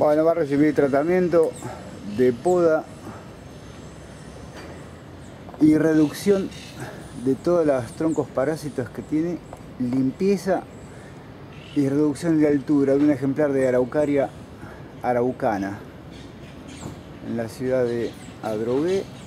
Bueno, va a recibir tratamiento de poda y reducción de todos los troncos parásitos que tiene, limpieza y reducción de altura de un ejemplar de araucaria araucana en la ciudad de Adrogué.